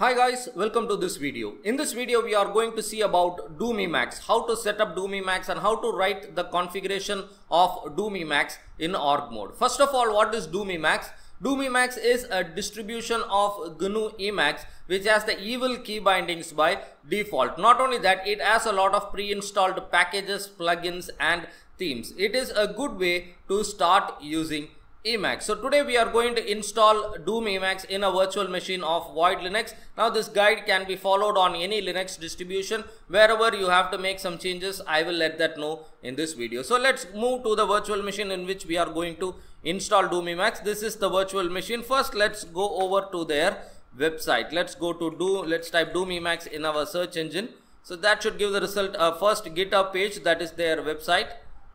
Hi guys, welcome to this video. In this video we are going to see about Doom Emacs, how to set up Doom Emacs and how to write the configuration of Doom Emacs in org mode. First of all, what is Doom Emacs? Doom Emacs is a distribution of GNU Emacs which has the evil key bindings by default. Not only that, it has a lot of pre-installed packages, plugins and themes. It is a good way to start using Emacs. So today we are going to install Doom Emacs in a virtual machine of Void Linux. Now this guide can be followed on any Linux distribution. Wherever you have to make some changes, I will let that know in this video. So let's move to the virtual machine in which we are going to install Doom Emacs. This is the virtual machine. First let's go over to their website. Let's go to let's type Doom Emacs in our search engine. So that should give the result, first GitHub page, that is their website.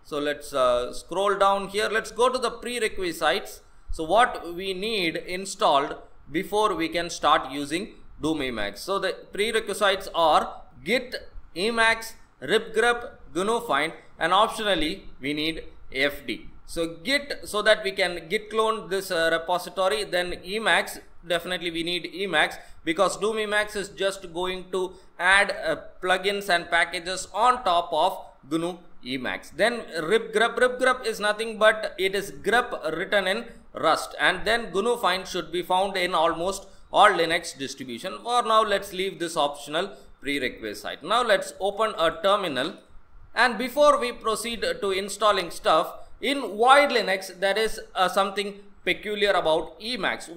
So let's scroll down here. Let's go to the prerequisites. So what we need installed before we can start using Doom Emacs. So the prerequisites are Git, Emacs, ripgrep, GNU find, and optionally we need FD. So Git, so that we can git clone this repository. Then Emacs, definitely we need Emacs because Doom Emacs is just going to add plugins and packages on top of GNU Emacs. Then ripgrep. Ripgrep is nothing but it is grep written in Rust. And then GNU find should be found in almost all Linux distribution. For now, let's leave this optional prerequisite. Now let's open a terminal. And before we proceed to installing stuff, in Void Linux there is something peculiar about Emacs. In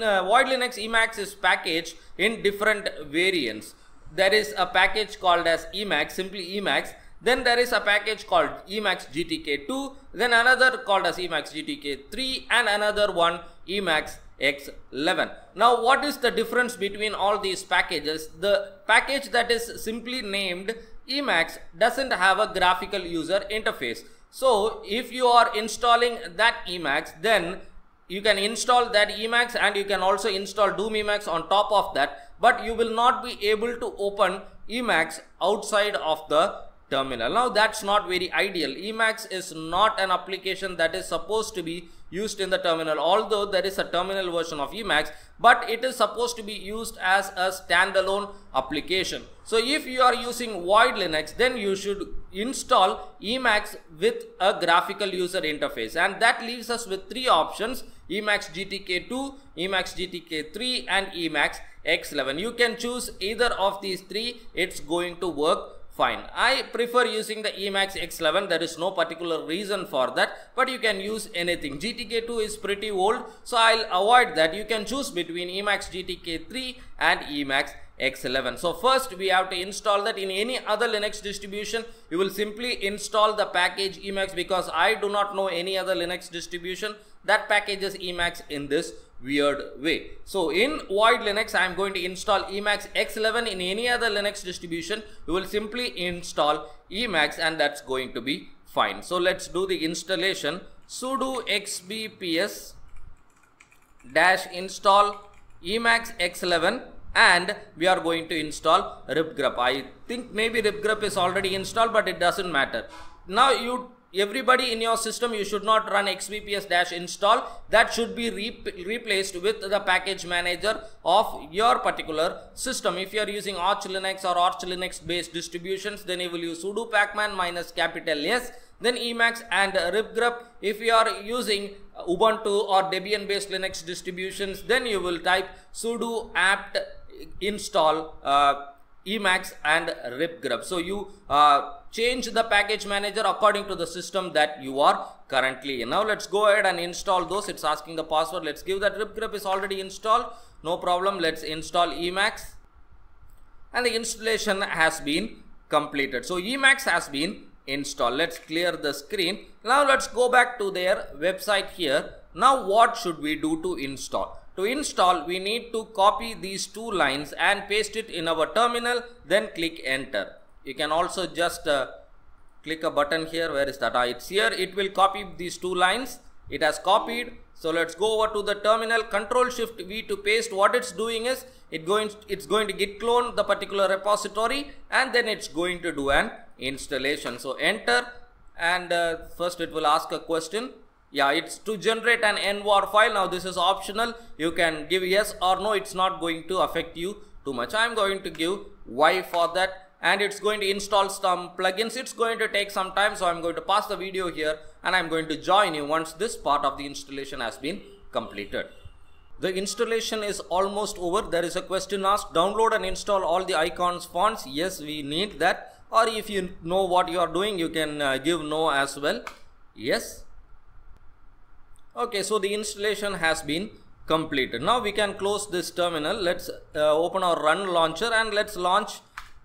Void Linux, Emacs is packaged in different variants. There is a package called as Emacs, simply Emacs. Then there is a package called Emacs GTK2, then another called as Emacs GTK3 and another one Emacs X11. Now what is the difference between all these packages? The package that is simply named Emacs doesn't have a graphical user interface. So if you are installing that Emacs, then you can install that Emacs and you can also install Doom Emacs on top of that, but you will not be able to open Emacs outside of the terminal. Now that's not very ideal. Emacs is not an application that is supposed to be used in the terminal, although there is a terminal version of Emacs, but it is supposed to be used as a standalone application. So if you are using Void Linux, then you should install Emacs with a graphical user interface, and that leaves us with three options: Emacs GTK2, Emacs GTK3 and Emacs X11. You can choose either of these three, it's going to work fine. I prefer using the Emacs X11. There is no particular reason for that, but you can use anything. GTK2 is pretty old, so I'll avoid that. You can choose between Emacs GTK3 and Emacs X11. So first we have to install that. In any other Linux distribution, you will simply install the package Emacs, because I do not know any other Linux distribution that packages Emacs in this weird way. So in Void Linux, I am going to install Emacs X11. In any other Linux distribution, you will simply install Emacs and that's going to be fine. So let's do the installation. Sudo xbps-install Emacs X11, and we are going to install ripgrep. I think maybe ripgrep is already installed, but it doesn't matter. Now everybody in your system, you should not run xbps-install. That should be replaced with the package manager of your particular system. If you are using Arch Linux or Arch Linux based distributions, then you will use sudo pacman -S, then Emacs and ripgrep. If you are using Ubuntu or Debian based Linux distributions, then you will type sudo apt install Emacs and ripgrep. So you change the package manager according to the system that you are currently in. Now let's go ahead and install those. It's asking the password. Let's give that. Ripgrep is already installed, no problem. Let's install Emacs, and the installation has been completed. So Emacs has been installed. Let's clear the screen. Now let's go back to their website here. Now what should we do to install? To install, we need to copy these two lines and paste it in our terminal, then click enter. You can also just click a button here. Where is that? It's here. It will copy these two lines. It has copied. So let's go over to the terminal. Control Shift V to paste. What it's doing is it's going to git clone the particular repository, and then it's going to do an installation. So enter, and first it will ask a question. Yeah, it's to generate an envar file. Now this is optional. You can give yes or no. It's not going to affect you too much. I'm going to give Y for that, and it's going to install some plugins. It's going to take some time, so I'm going to pause the video here and I'm going to join you once this part of the installation has been completed. The installation is almost over. There is a question asked, download and install all the icons, fonts. Yes, we need that. Or if you know what you are doing, you can give no as well. Yes. Okay, so the installation has been completed. Now we can close this terminal. Let's open our run launcher and let's launch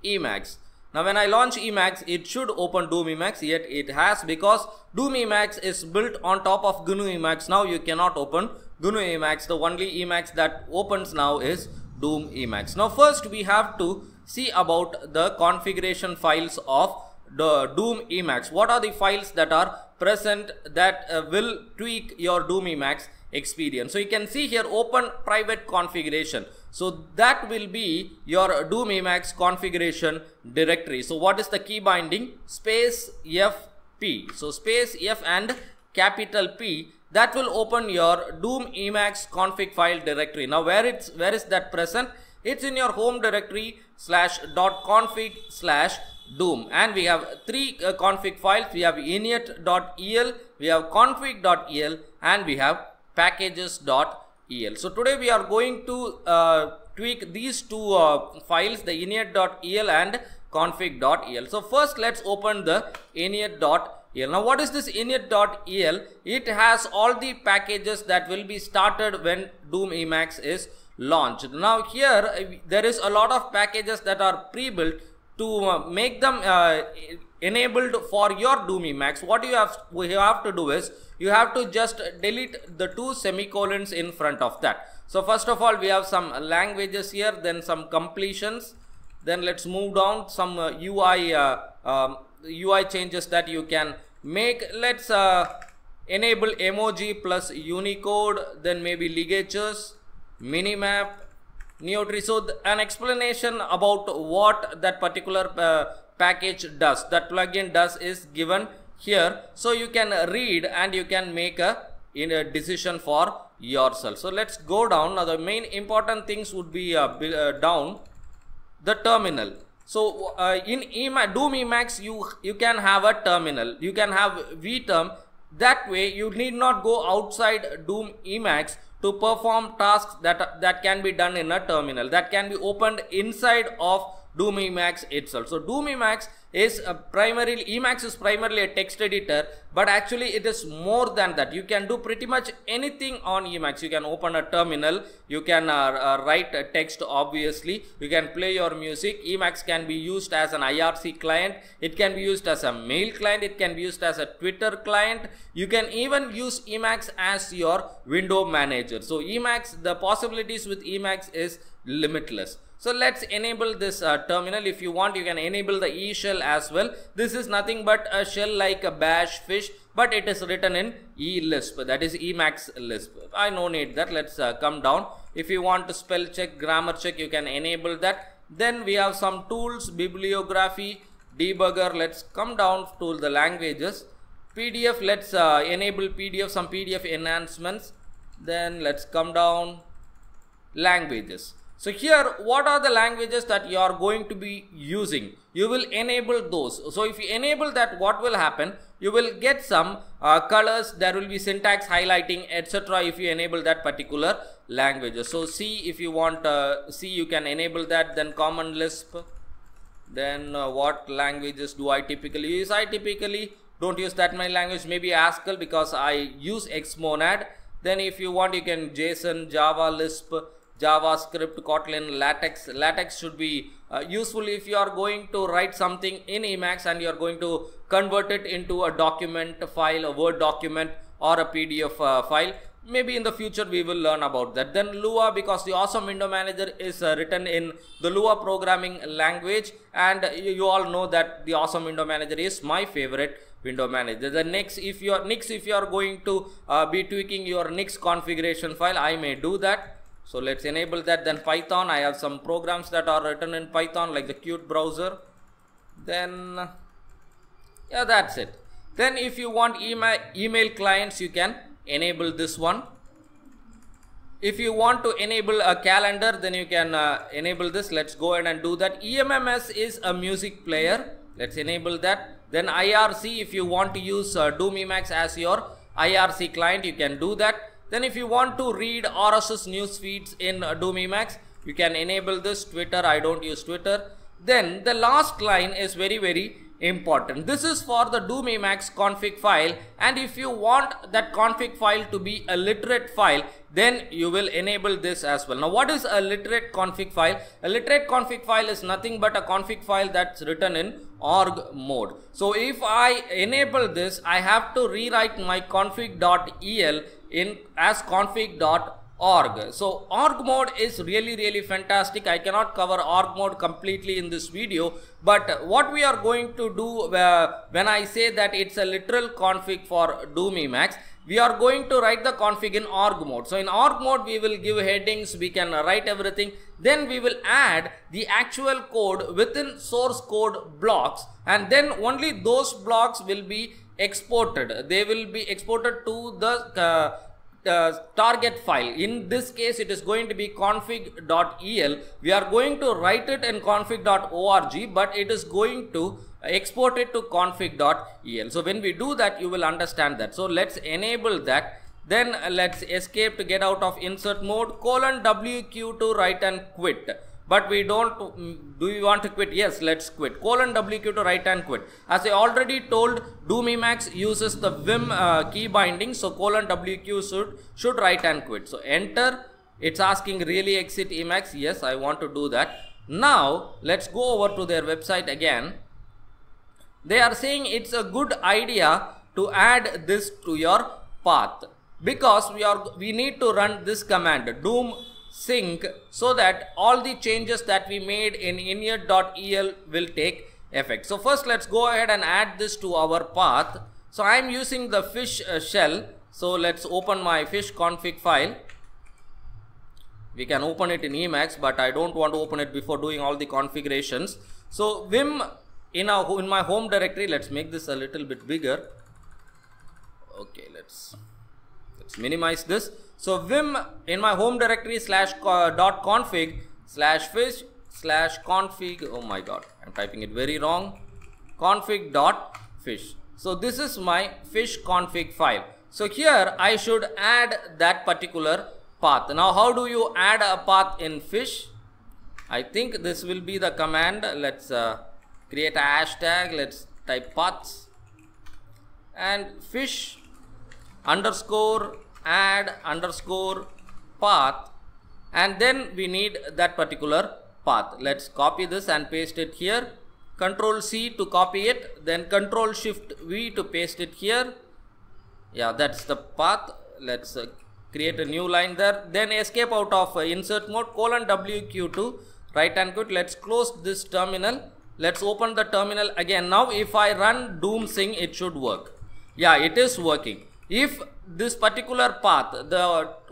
Emacs. Now when I launch Emacs, it should open Doom Emacs, yet it has, because Doom Emacs is built on top of GNU Emacs. Now you cannot open GNU Emacs. The only Emacs that opens now is Doom Emacs. Now first we have to see about the configuration files of the Doom Emacs. What are the files that are present that will tweak your Doom Emacs experience? So you can see here, open private configuration. So that will be your Doom Emacs configuration directory. So what is the key binding? Space FP. So space F and capital P. That will open your Doom Emacs config file directory. Now where is that present? It's in your home directory /.config/doom, and we have three config files. We have init.el, we have config.el, and we have packages.el. So today we are going to tweak these two files, the init.el and config.el. So first let's open the init.el. Now what is this init.el? It has all the packages that will be started when Doom Emacs is launched. Now here there is a lot of packages that are pre-built to make them enabled for your Doom Emacs. What you have to do is you have to just delete the two semicolons in front of that. So first of all, we have some languages here, then some completions, then let's move down, some UI changes that you can make. Let's enable emoji plus Unicode, then maybe ligatures, minimap, neotree. So an explanation about what that particular package does, that plugin does, is given here, so you can read and you can make a decision for yourself. So let's go down. Now the main important things would be down the terminal. So in Doom Emacs you can have a terminal, you can have Vterm. That way you need not go outside Doom Emacs to perform tasks that can be done in a terminal, that can be opened inside of Doom Emacs itself. So Doom Emacs is primarily a text editor, but actually it is more than that. You can do pretty much anything on Emacs. You can open a terminal, you can write a text, obviously, you can play your music. Emacs can be used as an IRC client, it can be used as a mail client, it can be used as a Twitter client. You can even use Emacs as your window manager. So Emacs, the possibilities with Emacs is limitless. So let's enable this terminal. If you want, you can enable the e-shell as well. This is nothing but a shell like a bash fish, but it is written in e-lisp, that is Emacs Lisp. I no need that. Let's come down. If you want to spell check, grammar check, you can enable that. Then we have some tools, bibliography, debugger. Let's come down to the languages. PDF, let's enable PDF, some PDF enhancements. Then let's come down, languages. So here, what are the languages that you are going to be using? You will enable those. So if you enable that, what will happen? You will get some colors, there will be syntax highlighting, etc. if you enable that particular language. So C, if you want C, you can enable that. Then common Lisp. Then what languages do I typically use? I typically don't use that many languages. Maybe Haskell, because I use Xmonad. Then if you want, you can JSON, Java, Lisp, JavaScript, Kotlin, LaTeX. LaTeX should be useful if you are going to write something in Emacs and you are going to convert it into a document file, a Word document or a PDF file. Maybe in the future we will learn about that. Then Lua, because the Awesome Window Manager is written in the Lua programming language, and you all know that the Awesome Window Manager is my favorite window manager. The Nix, if you are going to be tweaking your Nix configuration file, I may do that. So let's enable that. Then Python, I have some programs that are written in Python like the Qt browser. Then yeah, that's it. Then if you want email clients, you can enable this one. If you want to enable a calendar, then you can enable this. Let's go ahead and do that. EMMS is a music player. Let's enable that. Then IRC, if you want to use Doom Emacs as your IRC client, you can do that. Then if you want to read RSS news feeds in Doom Emacs, you can enable this. Twitter, I don't use Twitter. Then the last line is very, very important. This is for the Doom Emacs config file, and if you want that config file to be a literate file, then you will enable this as well. Now what is a literate config file? A literate config file is nothing but a config file that's written in org mode. So if I enable this, I have to rewrite my config.el in as config.org. So org mode is really fantastic. I cannot cover org mode completely in this video, but what we are going to do when I say that it's a literal config for Doom Emacs, we are going to write the config in org mode. So in org mode, we will give headings, we can write everything. Then we will add the actual code within source code blocks, and then only those blocks will be exported. They will be exported to the target file. In this case, it is going to be config.el. We are going to write it in config.org, but it is going to export it to config.el. So when we do that, you will understand that. So let's enable that. Then let's escape to get out of insert mode, :WQ to write and quit. But we don't, do we want to quit? Yes, let's quit. :WQ to write and quit. As I already told, Doom Emacs uses the vim key binding. So :WQ should write and quit. So enter. It's asking really exit Emacs. Yes, I want to do that. Now let's go over to their website again. They are saying it's a good idea to add this to your path, because we need to run this command, doom sync, so that all the changes that we made in init.el will take effect. So first let's go ahead and add this to our path. So I'm using the fish shell. So let's open my fish config file. We can open it in Emacs, but I don't want to open it before doing all the configurations. So vim in my home directory, let's make this a little bit bigger. Okay, let's minimize this. So vim in my home directory /config/fish/config. Oh my god, I'm typing it very wrong. Config.fish. So this is my fish config file. So here I should add that particular path. Now how do you add a path in fish? I think this will be the command. Let's create a hashtag. Let's type paths and fish _add_path, and then we need that particular path. Let's copy this and paste it here. Ctrl+C to copy it, then Ctrl+Shift+V to paste it here. Yeah, that's the path. Let's create a new line there. Then escape out of insert mode, :WQ to right and quit. Let's close this terminal. Let's open the terminal again. Now if I run doom sync, it should work. Yeah, it is working. If this particular path, the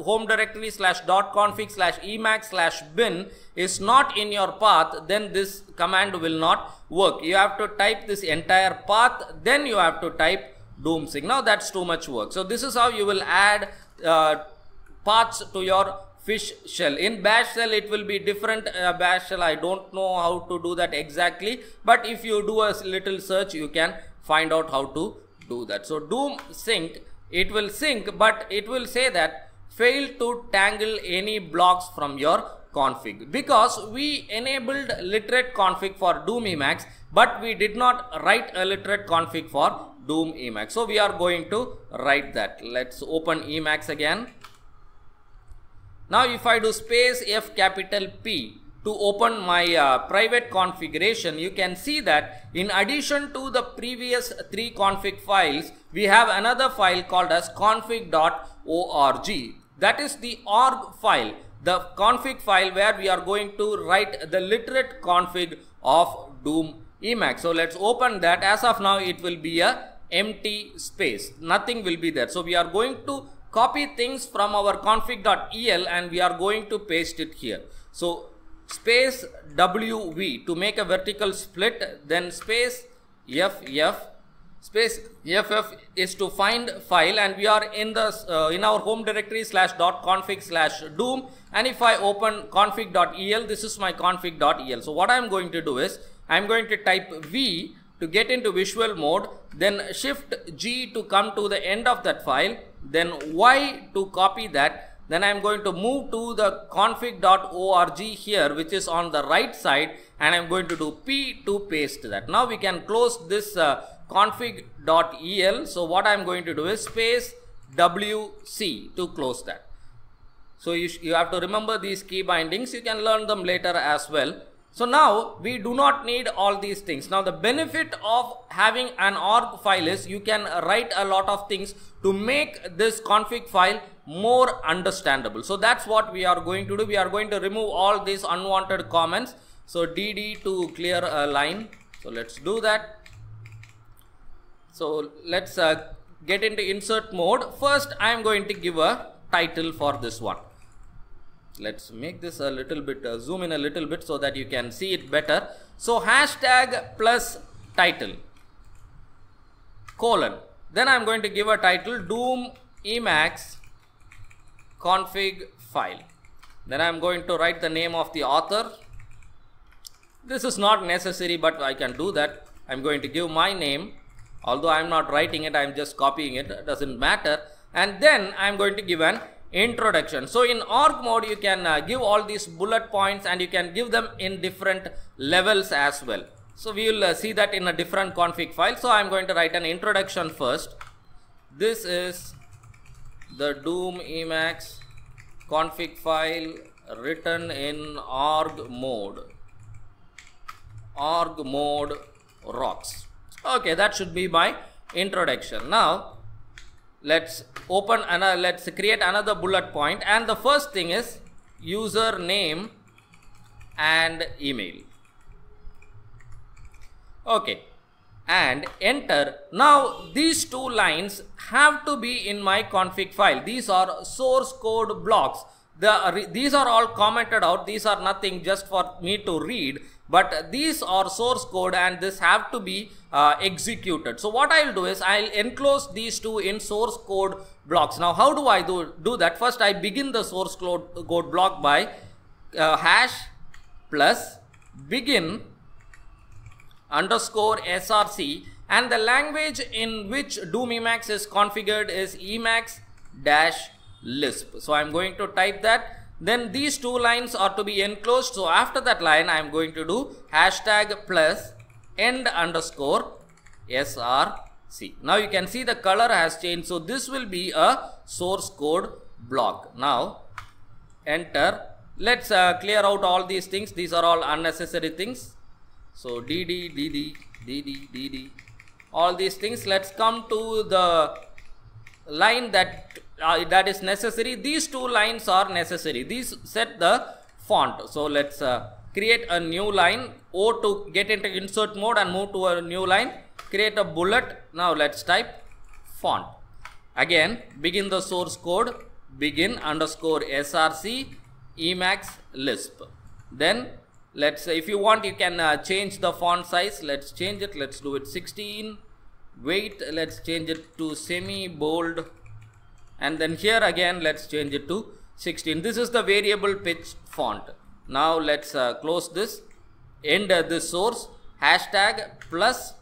home directory /config/emacs/bin is not in your path, then this command will not work. You have to type this entire path, then you have to type doom sync. Now that's too much work. So this is how you will add paths to your fish shell. In bash shell, it will be different. Bash shell, I don't know how to do that exactly, but if you do a little search, you can find out how to do that. So doom sync, it will sync, but it will say that fail to tangle any blocks from your config, because we enabled literate config for Doom Emacs, but we did not write a literate config for Doom Emacs. So we are going to write that. Let's open Emacs again. Now if I do space F_P to open my private configuration, you can see that in addition to the previous 3 config files, we have another file called as config.org. That is the org file, the config file where we are going to write the literate config of Doom Emacs. So let's open that. As of now, it will be a empty space. Nothing will be there. So we are going to copy things from our config.el and we are going to paste it here. So space WV to make a vertical split, then space FF space ff is to find file, and we are in the in our home directory /.config/doom, and if I open config.el, this is my config.el. so what I am going to do is I am going to type v to get into visual mode, then shift g to come to the end of that file, then y to copy that, then I am going to move to the config.org here, which is on the right side, and I am going to do p to paste that. Now we can close this config.el. so what I am going to do is space wc to close that. So you have to remember these key bindings. You can learn them later as well. So now we do not need all these things. Now the benefit of having an org file is you can write a lot of things to make this config file more understandable. So that's what we are going to do. We are going to remove all these unwanted comments. So dd to clear a line. So let's do that. So let's get into insert mode. First I am going to give a title for this one. Let's make this a little bit, zoom in a little bit so that you can see it better. So #+title: then I am going to give a title Doom Emacs config file. Then I am going to write the name of the author. This is not necessary, but I can do that. I am going to give my name. Although I am not writing it, I am just copying it. It doesn't matter. And then I am going to give an introduction. So in org mode, you can give all these bullet points, and you can give them in different levels as well. So we will see that in a different config file. So I am going to write an introduction first. This is the Doom Emacs config file written in org mode. Org mode rocks. Okay, that should be my introduction. Now let's open another, let's create another bullet point, and the first thing is username and email. Okay, and enter. Now these two lines have to be in my config file. These are source code blocks. These are all commented out. These are nothing just for me to read, but these are source code, and this have to be executed. So what I'll do is I'll enclose these two in source code blocks. Now how do I do that? First I begin the source code block by #begin_src, and the language in which Doom Emacs is configured is Emacs-Lisp. So I'm going to type that. Then these two lines are to be enclosed. So after that line, I'm going to do #end_src. Now you can see the color has changed. So this will be a source code block. Now enter. Let's clear out all these things. These are all unnecessary things. So dd, all these things. Let's come to the line that is necessary. These two lines are necessary. These set the font. So let's create a new line. O to get into insert mode and move to a new line. Create a bullet. Now let's type font. Again, begin the source code. begin_src Emacs Lisp. Then let's, if you want, you can change the font size. Let's change it. Let's do it 16. Weight, let's change it to semi bold. And then here again, let's change it to 16. This is the variable pitch font. Now let's close this. End this source. #+end_src.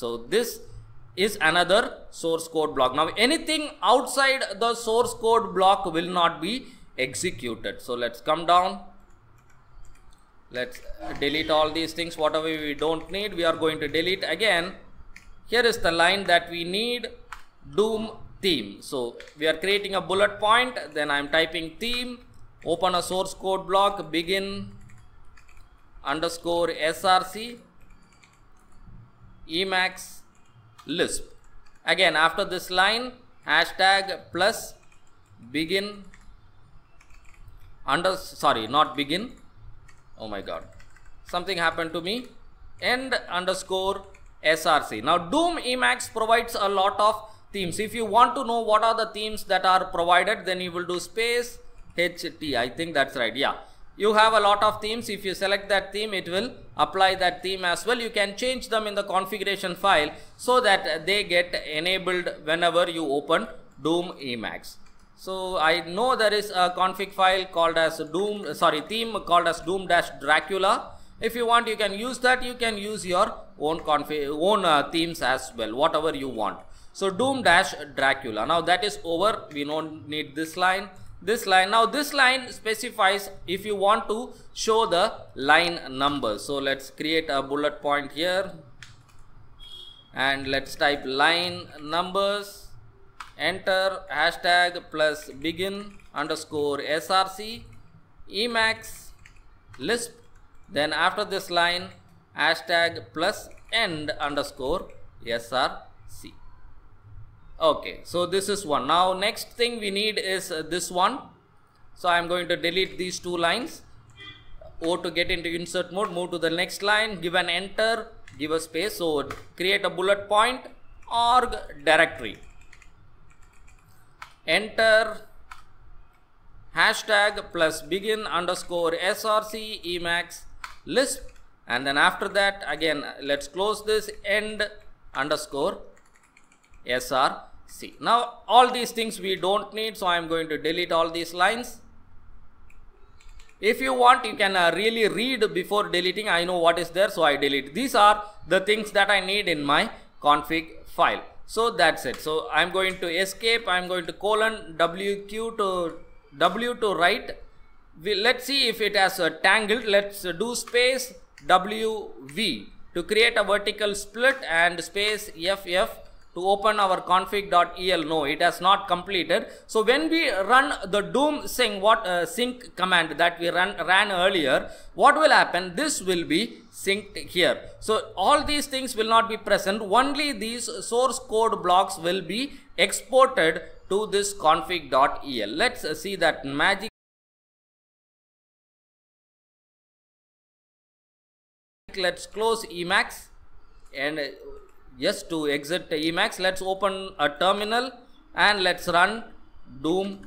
So this is another source code block. Now anything outside the source code block will not be executed. So let's come down. Let's delete all these things. Whatever we don't need, we are going to delete again. Here is the line that we need. Doom theme. So we are creating a bullet point, then I'm typing theme, open a source code block, begin_src Emacs Lisp. Again, after this line, end_src. Now Doom Emacs provides a lot of themes. If you want to know what are the themes that are provided, then you will do space ht. I think that's right. Yeah. You have a lot of themes. If you select that theme, it will apply that theme as well. You can change them in the configuration file so that they get enabled whenever you open Doom Emacs. So I know there is a config file called as theme called as Doom-Dracula. If you want, you can use that. You can use your own themes as well, whatever you want. So Doom-Dracula. Now that is over. We don't need this line. Now this line specifies if you want to show the line number. So let's create a bullet point here and let's type line numbers, enter #begin_src Emacs Lisp, then after this line #end_src. Okay, so this is one. Now next thing we need is this one. So I'm going to delete these two lines. O to get into insert mode, move to the next line, give an enter, give a space. So create a bullet point, org directory, enter #begin_src Emacs Lisp, and then after that again let's close this, end_src. Now all these things we don't need, so I'm going to delete all these lines. If you want, you can really read before deleting. I know what is there, so I delete. These are the things that I need in my config file. So that's it. So I'm going to escape. I'm going to colon W to write. Let's see if it has a tangled. Let's do space WV to create a vertical split and space FF to open our config.el. No, it has not completed. So when we run the doom sync, sync command that we ran earlier, what will happen? This will be synced here. So all these things will not be present. Only these source code blocks will be exported to this config.el. Let's see that magic . Let's close Emacs and yes, to exit Emacs, let's open a terminal and let's run Doom.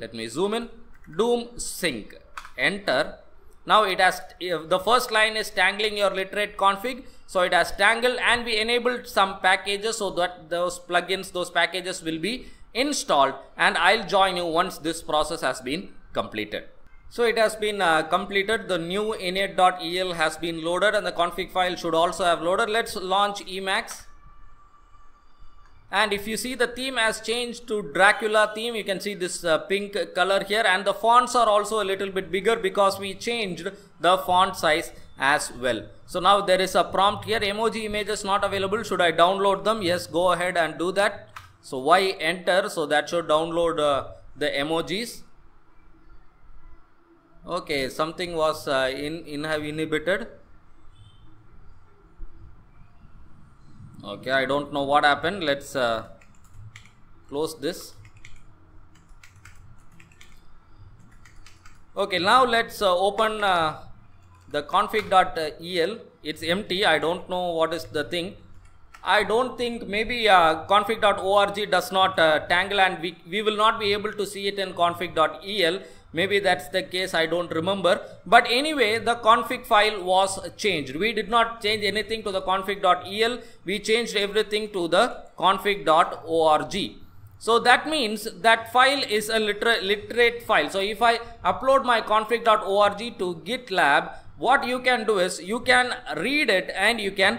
Let me zoom in. Doom sync. Enter. Now it has, the first line is tangling your literate config. So it has tangled, and we enabled some packages so that those plugins, those packages will be installed, and I'll join you once this process has been completed. So it has been completed. The new init.el has been loaded and the config file should also have loaded. Let's launch Emacs. And if you see, the theme has changed to Dracula theme. You can see this pink color here, and the fonts are also a little bit bigger because we changed the font size as well. So now there is a prompt here. Emoji images not available. Should I download them? Yes, go ahead and do that. So Y, enter. So that should download the emojis. Okay, something was inhibited. Okay, I don't know what happened. Let's close this. Okay, now let's open the config.el. It's empty. I don't know what is the thing. I don't think, maybe config.org does not tangle, and we will not be able to see it in config.el. Maybe that's the case, I don't remember. But anyway, the config file was changed. We did not change anything to the config.el. We changed everything to the config.org. So that means that file is a literate file. So if I upload my config.org to GitLab, what you can do is you can read it and you can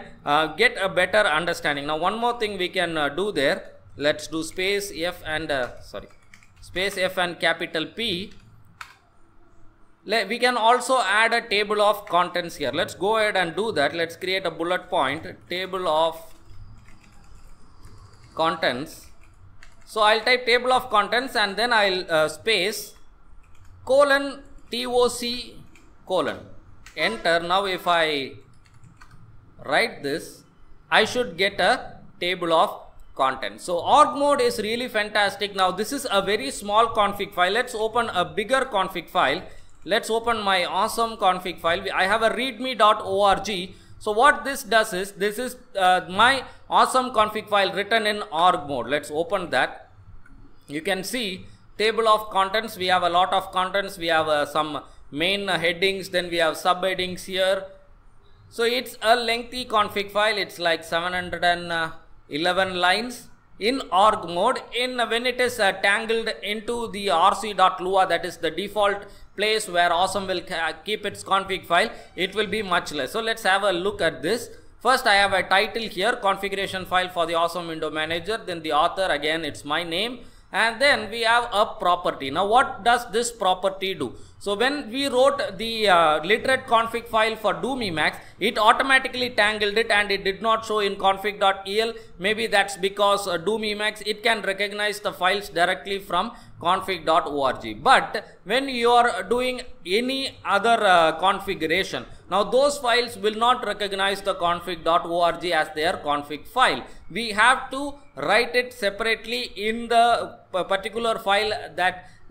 get a better understanding. Now one more thing we can do there. Let's do space F and capital P. We can also add a table of contents here. Let's go ahead and do that. Let's create a bullet point, table of contents. So I'll type table of contents and then I'll space :toc:. Enter. Now if I write this, I should get a table of contents. So org mode is really fantastic. Now this is a very small config file. Let's open a bigger config file. Let's open my awesome config file. I have a readme.org. So what this does is, this is my awesome config file written in org mode. Let's open that. You can see table of contents. We have a lot of contents. We have some main headings, then we have subheadings here. So it's a lengthy config file. It's like 711 lines in org mode. When it is tangled into the rc.lua, that is the default place where Awesome will keep its config file, it will be much less. So let's have a look at this. First, I have a title here, configuration file for the Awesome Window Manager. Then the author, again, it's my name. And then we have a property. Now, what does this property do? So when we wrote the literate config file for Doom Emacs, it automatically tangled it and it did not show in config.el. Maybe that's because Doom Emacs, it can recognize the files directly from config.org. But when you are doing any other configuration, now those files will not recognize the config.org as their config file. We have to write it separately in the particular file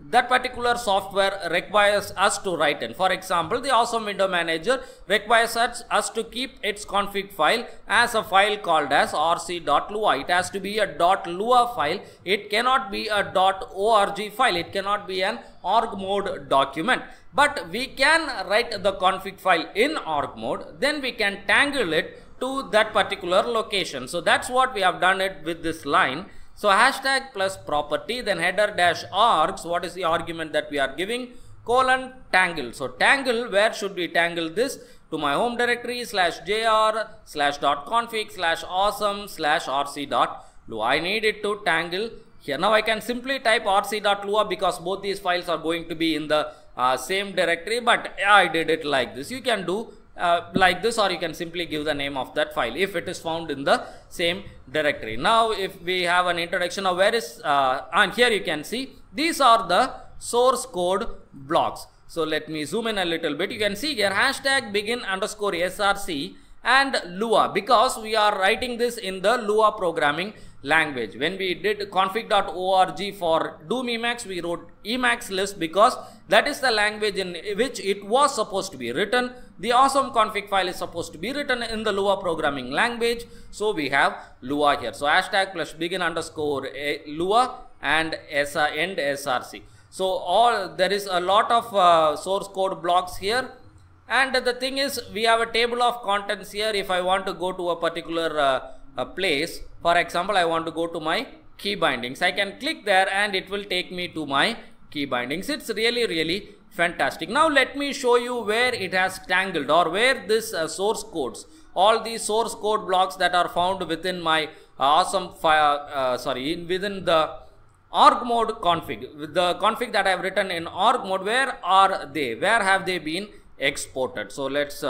that particular software requires us to write in. For example, the Awesome Window Manager requires us to keep its config file as a file called as rc.lua. It has to be a .lua file. It cannot be a .org file. It cannot be an org mode document. But we can write the config file in org mode. Then we can tangle it to that particular location. So that's what we have done it with this line. So hashtag plus property, then header dash args, what is the argument that we are giving, colon tangle. So tangle, where should we tangle this? To my home directory /jr/.config/awesome/rc.lua. I need it to tangle here. Now I can simply type rc.lua because both these files are going to be in the same directory, but I did it like this. You can do like this, or you can simply give the name of that file if it is found in the same directory. Now if we have an introduction of where is and here you can see these are the source code blocks. So let me zoom in a little bit. You can see here hashtag begin_src and lua, because we are writing this in the Lua programming language. When we did config.org for Doom Emacs, we wrote Emacs list because that is the language in which it was supposed to be written. The Awesome config file is supposed to be written in the Lua programming language. So we have Lua here. So hashtag plus begin_Lua and end src. So all there is a lot of source code blocks here. And the thing is, we have a table of contents here. If I want to go to a particular place, for example, I want to go to my key bindings, I can click there and it will take me to my key bindings. It's really fantastic. Now let me show you where it has tangled, or where this source codes, all these source code blocks that are found within my within the org mode config, with the config that I have written in org mode, where are they? Where have they been exported? So let's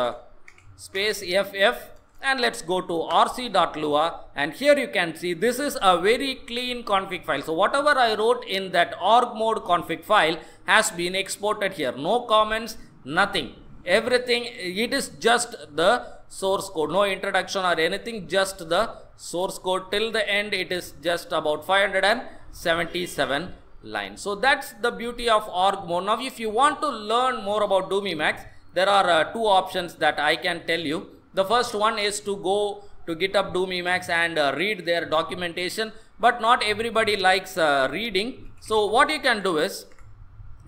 space FF and let's go to rc.lua, and here you can see this is a very clean config file. So whatever I wrote in that org mode config file has been exported here. No comments, nothing. Everything, it is just the source code. No introduction or anything, just the source code till the end. It is just about 577 lines. So that's the beauty of org mode. Now if you want to learn more about Doom Emacs, there are two options that I can tell you. The first one is to go to GitHub Doom Emacs and read their documentation, but not everybody likes reading. So what you can do is,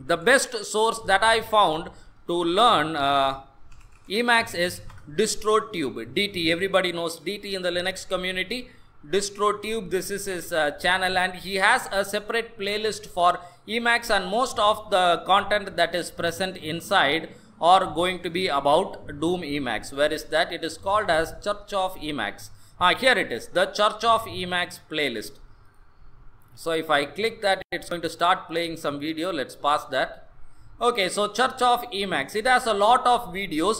the best source that I found to learn Emacs is DistroTube, DT. Everybody knows DT in the Linux community. DistroTube, this is his channel, and he has a separate playlist for Emacs, and most of the content that is present inside are going to be about Doom Emacs. Where is that? It is called as Church of Emacs. Here it is, the Church of Emacs playlist. So if I click that, it's going to start playing some video. Let's pass that. Okay, so Church of Emacs, it has a lot of videos.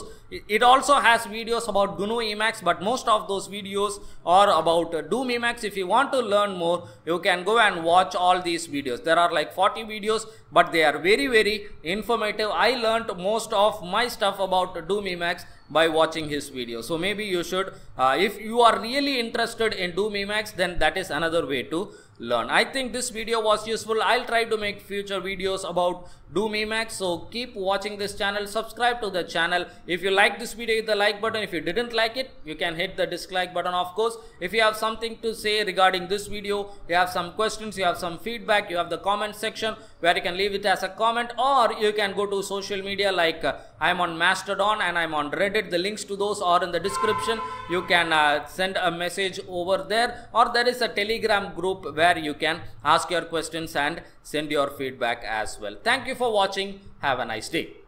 It also has videos about GNU Emacs, but most of those videos are about Doom Emacs. If you want to learn more, you can go and watch all these videos. There are like 40 videos, but they are very informative. I learned most of my stuff about Doom Emacs by watching his videos. So maybe you should, if you are really interested in Doom Emacs, then that is another way to learn. I think this video was useful. I'll try to make future videos about Doom Emacs. So keep watching this channel, subscribe to the channel. If you like this video, hit the like button. If you didn't like it, you can hit the dislike button, of course. If you have something to say regarding this video, you have some questions, you have some feedback, you have the comment section where you can leave it as a comment, or you can go to social media like I'm on Mastodon and I'm on Reddit. The links to those are in the description. You can send a message over there, or there is a Telegram group where you can ask your questions and send your feedback as well. Thank you for watching. Have a nice day.